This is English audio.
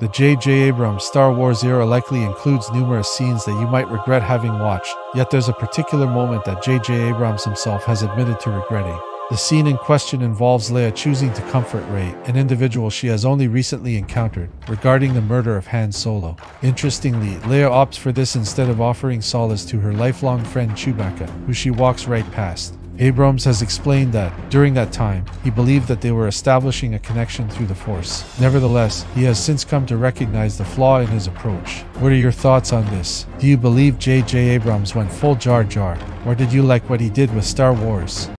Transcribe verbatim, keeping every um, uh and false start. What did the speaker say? The J J Abrams Star Wars era likely includes numerous scenes that you might regret having watched, yet there's a particular moment that J J Abrams himself has admitted to regretting. The scene in question involves Leia choosing to comfort Rey, an individual she has only recently encountered, regarding the murder of Han Solo. Interestingly, Leia opts for this instead of offering solace to her lifelong friend Chewbacca, who she walks right past. Abrams has explained that, during that time, he believed that they were establishing a connection through the Force. Nevertheless, he has since come to recognize the flaw in his approach. What are your thoughts on this? Do you believe J J Abrams went full Jar Jar, or did you like what he did with Star Wars?